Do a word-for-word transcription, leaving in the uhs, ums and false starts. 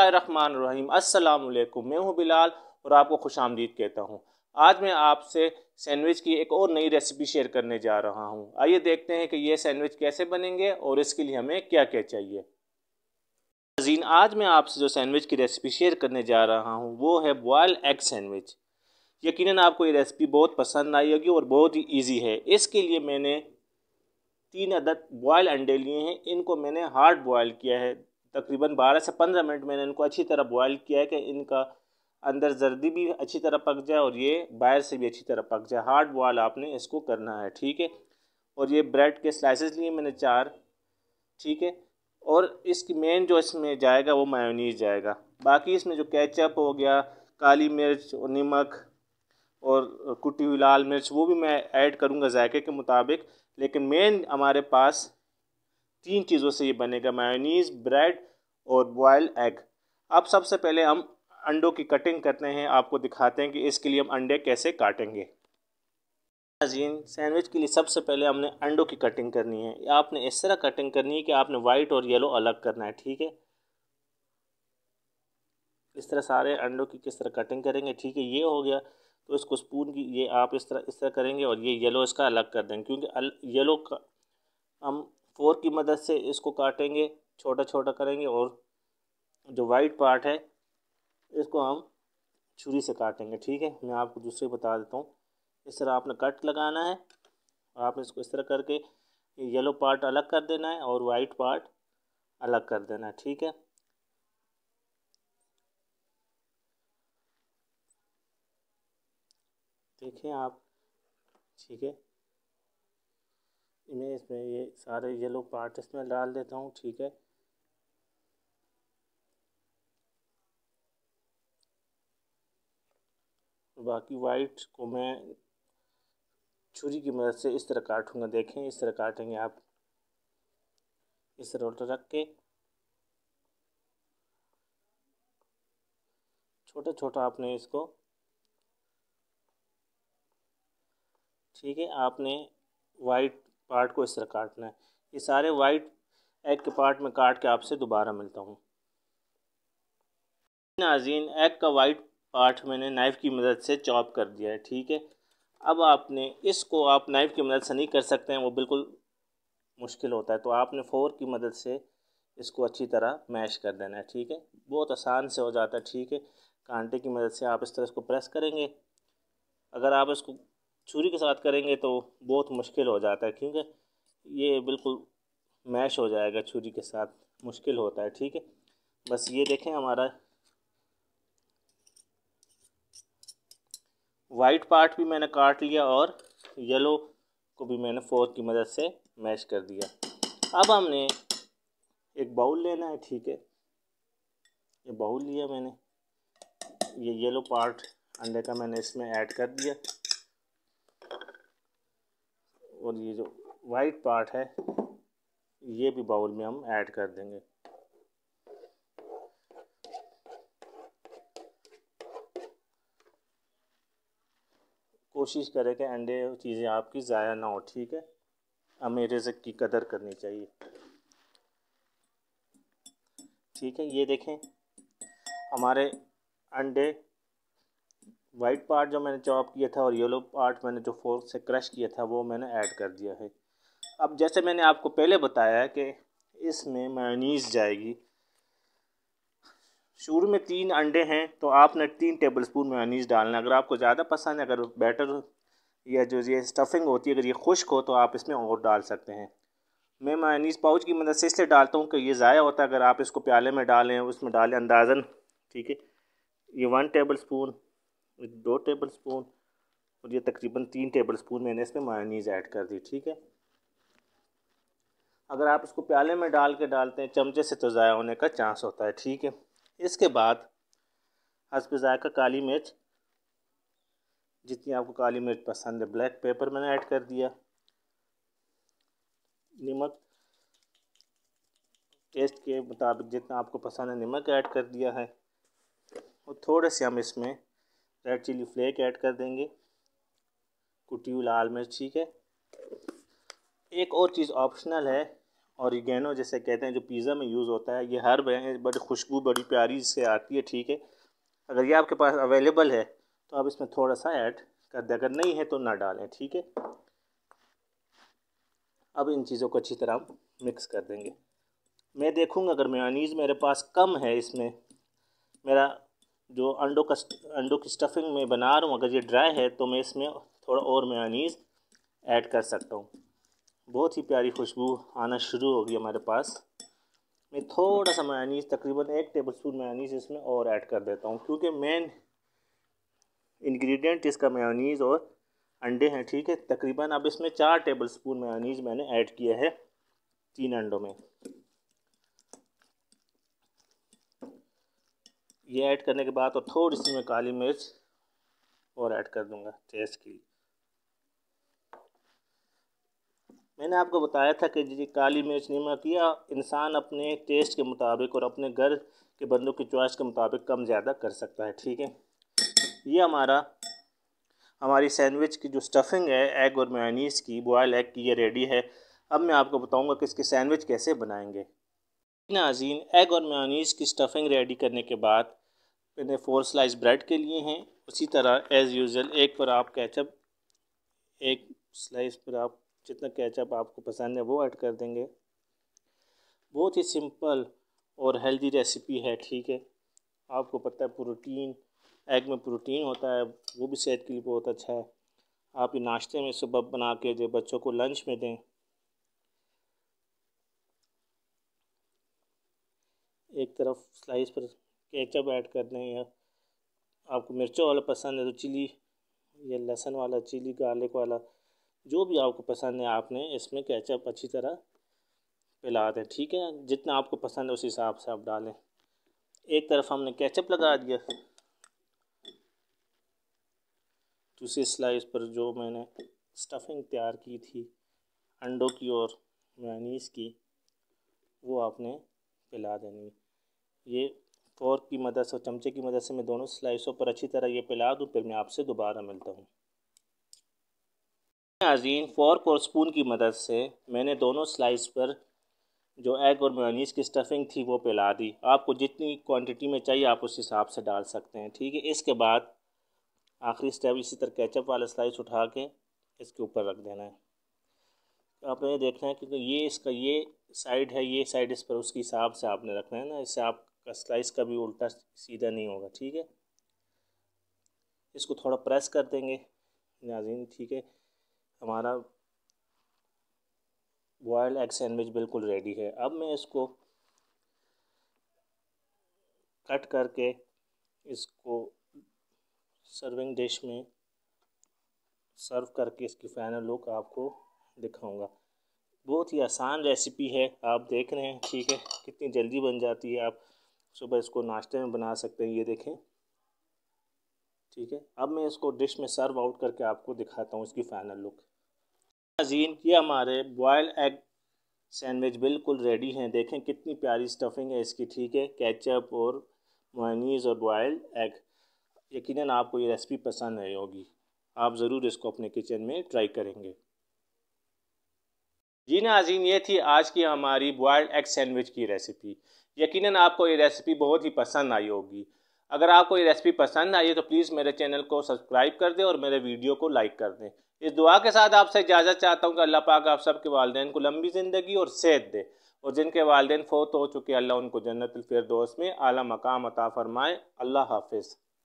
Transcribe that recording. बिस्मिल्लाहिर्रहमानिर्रहीम। अस्सलाम वालेकुम, मैं हूं बिलाल और आपको खुशामदीद कहता हूं। आज मैं आपसे सैंडविच की एक और नई रेसिपी शेयर करने जा रहा हूं। आइए देखते हैं कि ये सैंडविच कैसे बनेंगे और इसके लिए हमें क्या क्या चाहिए। नाज़रीन, आज मैं आपसे जो सैंडविच की रेसिपी शेयर करने जा रहा हूँ वो है बॉयल्ड एग सैंडविच। यकीनन आपको ये रेसिपी बहुत पसंद आई होगी और बहुत ही ईजी है। इसके लिए मैंने तीन अदद बॉयल अंडे लिए हैं, इनको मैंने हार्ड बॉयल किया है। तकरीबन बारह से पंद्रह मिनट मैंने इनको अच्छी तरह बॉयल किया है कि इनका अंदर जर्दी भी अच्छी तरह पक जाए और ये बाहर से भी अच्छी तरह पक जाए। हार्ड बॉयल आपने इसको करना है, ठीक है। और ये ब्रेड के स्लाइसेस लिए मैंने चार, ठीक है। और इसकी मेन जो इसमें जाएगा वो मायोनीज जाएगा। बाकी इसमें जो केचप हो गया, काली मिर्च और नमक और कुटी हुई लाल मिर्च वो भी मैं ऐड करूँगा जायके के मुताबिक। लेकिन मेन हमारे पास तीन चीज़ों से ये बनेगा, मायोनीज़, ब्रेड और बॉयल्ड एग। अब सबसे पहले हम अंडों की कटिंग करते हैं, आपको दिखाते हैं कि इसके लिए हम अंडे कैसे काटेंगे। नाज़रीन, सैंडविच के लिए सबसे पहले हमने अंडों की कटिंग करनी है। आपने इस तरह कटिंग करनी है कि आपने वाइट और येलो अलग करना है, ठीक है। इस तरह सारे अंडों की किस तरह कटिंग करेंगे, ठीक है। ये हो गया तो इसको स्पून की ये आप इस तरह इस तरह करेंगे और ये येलो इसका अलग कर देंगे, क्योंकि येलो का हम फोर्क की मदद से इसको काटेंगे, छोटा छोटा करेंगे। और जो वाइट पार्ट है इसको हम छुरी से काटेंगे, ठीक है। मैं आपको दूसरे बता देता हूँ। इस तरह आपने कट लगाना है और आपने इसको इस तरह करके येलो पार्ट अलग कर देना है और वाइट पार्ट अलग कर देना है, ठीक है। देखिए आप, ठीक है। मैं इसमें ये सारे येलो पार्ट इसमें डाल देता हूँ, ठीक है। बाकी वाइट को मैं छुरी की मदद से इस तरह काटूँगा। देखें इस तरह काटेंगे, आप इस तरह उल्टा रख के छोटा छोटा आपने इसको, ठीक है। आपने वाइट पार्ट को इस तरह काटना है। ये सारे वाइट एग के पार्ट में काट के आपसे दोबारा मिलता हूँ। नाज़रीन, एग का वाइट पार्ट मैंने नाइफ़ की मदद से चॉप कर दिया है, ठीक है। अब आपने इसको आप नाइफ़ की मदद से नहीं कर सकते हैं, वो बिल्कुल मुश्किल होता है, तो आपने फोर्क की मदद से इसको अच्छी तरह मैश कर देना है, ठीक है। बहुत आसान से हो जाता है, ठीक है। कांटे की मदद से आप इस तरह इसको प्रेस करेंगे। अगर आप इसको छुरी के साथ करेंगे तो बहुत मुश्किल हो जाता है, क्योंकि ये बिल्कुल मैश हो जाएगा, छुरी के साथ मुश्किल होता है, ठीक है। बस ये देखें हमारा वाइट पार्ट भी मैंने काट लिया और येलो को भी मैंने फोर्क की मदद से मैश कर दिया। अब हमने एक बाउल लेना है, ठीक है। ये बाउल लिया मैंने, ये येलो पार्ट अंडे का मैंने इसमें ऐड कर दिया और ये जो वाइट पार्ट है ये भी बाउल में हम ऐड कर देंगे। कोशिश करें कि अंडे चीज़ें आपकी ज़ाया ना हो, ठीक है। हमें रिज़्क की कदर करनी चाहिए, ठीक है। ये देखें हमारे अंडे वाइट पार्ट जो मैंने चॉप किया था और येलो पार्ट मैंने जो फोर्क से क्रश किया था वो मैंने ऐड कर दिया है। अब जैसे मैंने आपको पहले बताया कि इसमें मेयोनीज़ जाएगी। शुरू में तीन अंडे हैं तो आपने तीन टेबलस्पून मेयोनीज़ डालना। अगर आपको ज़्यादा पसंद है, अगर बैटर या जो ये स्टफिंग होती है अगर ये खुश्क हो तो आप इसमें और डाल सकते हैं। मैं मेयोनीज़ पाउच की मदद से इसलिए डालता हूँ कि ये ज़ाया होता है। अगर आप इसको प्याले में डालें, उसमें डालें अंदाजन, ठीक है। ये वन टेबल स्पून, दो टेबल स्पून और ये तकरीबन तीन टेबल स्पून मैंने इसमें मेयोनीज़ ऐड कर दी, ठीक है। अगर आप इसको प्याले में डाल के डालते हैं चमचे से तो ज़ाया होने का चांस होता है, ठीक है। इसके बाद हस्ब ज़ायका काली मिर्च, जितनी आपको काली मिर्च पसंद है, ब्लैक पेपर मैंने ऐड कर दिया, नमक टेस्ट के मुताबिक जितना आपको पसंद है नमक ऐड कर दिया है और थोड़े से हम इसमें रेड चिली फ्लेक ऐड कर देंगे, कुटी हुई लाल मिर्च, ठीक है। एक और चीज़ ऑप्शनल है, ऑरिगेनो जैसे कहते हैं जो पिज़्ज़ा में यूज़ होता है, ये हर्ब है, बड़ी खुशबू बड़ी प्यारी इससे आती है। ठीक है, अगर ये आपके पास अवेलेबल है तो आप इसमें थोड़ा सा ऐड कर दें, अगर नहीं है तो ना डालें। ठीक है, अब इन चीज़ों को अच्छी तरह मिक्स कर देंगे। मैं देखूँगा अगर मेयोनीज़ मेरे पास कम है, इसमें मेरा जो अंडों का अंडों की स्टफिंग में बना रहा हूँ अगर ये ड्राई है तो मैं इसमें थोड़ा और मेयोनीज़ ऐड कर सकता हूँ। बहुत ही प्यारी खुशबू आना शुरू होगी हमारे पास। मैं थोड़ा सा मेयोनीज़ तकरीबन एक टेबलस्पून मेयोनीज़ इसमें और ऐड कर देता हूँ, क्योंकि मेन इंग्रेडिएंट इसका मेयोनीज़ और अंडे हैं। ठीक है, तकरीबन अब इसमें चार टेबलस्पून मेयोनीज़ मैंने ऐड किया है तीन अंडों में। ये ऐड करने के बाद और थोड़ी सी मैं काली मिर्च और ऐड कर दूँगा टेस्ट के लिए। मैंने आपको बताया था कि जी काली मिर्च नमक या इंसान अपने टेस्ट के मुताबिक और अपने घर के बंदों की चॉइस के मुताबिक कम ज़्यादा कर सकता है। ठीक है, ये हमारा हमारी सैंडविच की जो स्टफिंग है एग और मेयोनीज़ की, बॉयल एग की, ये रेडी है। अब मैं आपको बताऊंगा कि इसकी सैंडविच कैसे बनाएंगे। नाज़रीन, एग और मेयोनीज़ की स्टफिंग रेडी करने के बाद मैंने फोर स्लाइस ब्रेड के लिए हैं। उसी तरह एज़ यूज़ुअल एक पर आप केचप, एक स्लाइस पर आप जितना केचप आपको पसंद है वो ऐड कर देंगे। बहुत ही सिंपल और हेल्दी रेसिपी है। ठीक है, आपको पता है प्रोटीन, एग में प्रोटीन होता है, वो भी सेहत के लिए बहुत अच्छा है। आप ये नाश्ते में सुबह बना के दें, बच्चों को लंच में दें। एक तरफ स्लाइस पर केचप ऐड कर दें, या आपको मिर्चों वाला पसंद है तो चिली या लहसुन वाला, चिली गार्लिक वाला, जो भी आपको पसंद है आपने इसमें केचप अच्छी तरह मिला दें। ठीक है, जितना आपको पसंद है उस हिसाब से आप डालें। एक तरफ हमने केचप लगा दिया, दूसरी स्लाइस पर जो मैंने स्टफिंग तैयार की थी अंडों की और मेयोनीज़ की वो आपने पिला देनी। ये फोर्क की मदद से और चमचे की मदद से मैं दोनों स्लाइसों पर अच्छी तरह ये पिला दूँ, फिर मैं आपसे दोबारा मिलता हूँ। नाज़रीन, फोर्क और स्पून की मदद से मैंने दोनों स्लाइस पर जो एग और मेयोनीज़ की स्टफिंग थी वो फैला दी। आपको जितनी क्वांटिटी में चाहिए आप उस हिसाब से डाल सकते हैं। ठीक है, इसके बाद आखिरी स्टेप इसी तरह केचप वाला स्लाइस उठा के इसके ऊपर रख देना है। आपने देखना है क्योंकि ये इसका ये साइड है, ये साइड इस पर, उसके हिसाब से आपने रखना है ना, इससे आपका स्लाइस कभी उल्टा सीधा नहीं होगा। ठीक है, इसको थोड़ा प्रेस कर देंगे नाज़रीन। ठीक है, हमारा बॉयल एग सैंडविच बिल्कुल रेडी है। अब मैं इसको कट करके इसको सर्विंग डिश में सर्व करके इसकी फाइनल लुक आपको दिखाऊंगा। बहुत ही आसान रेसिपी है, आप देख रहे हैं। ठीक है, कितनी जल्दी बन जाती है, आप सुबह इसको नाश्ते में बना सकते हैं। ये देखें। ठीक है, अब मैं इसको डिश में सर्व आउट करके आपको दिखाता हूँ इसकी फाइनल लुक। नाज़रीन, ये हमारे बॉयल एग सैंडविच बिल्कुल रेडी हैं। देखें कितनी प्यारी स्टफिंग है इसकी। ठीक है, केचप और मेयोनीज़ और बॉयल एग। यकीनन आपको ये रेसिपी पसंद आई होगी, आप ज़रूर इसको अपने किचन में ट्राई करेंगे। जी नाज़रीन, ये थी आज की हमारी बॉयल एग सैंडविच की रेसिपी। यकीनन आपको ये रेसिपी बहुत ही पसंद आई होगी। अगर आपको ये रेसिपी पसंद आई है तो प्लीज़ मेरे चैनल को सब्सक्राइब कर दें और मेरे वीडियो को लाइक कर दें। इस दुआ के साथ आपसे इजाज़त चाहता हूँ कि अल्लाह पाक आप सबके वालिदैन को लंबी ज़िंदगी और सेहत दे, और जिनके वालिदैन फोत हो चुके अल्लाह उनको जन्नतुल फिरदौस में आला मकाम अता फरमाए। अल्लाह हाफिज़।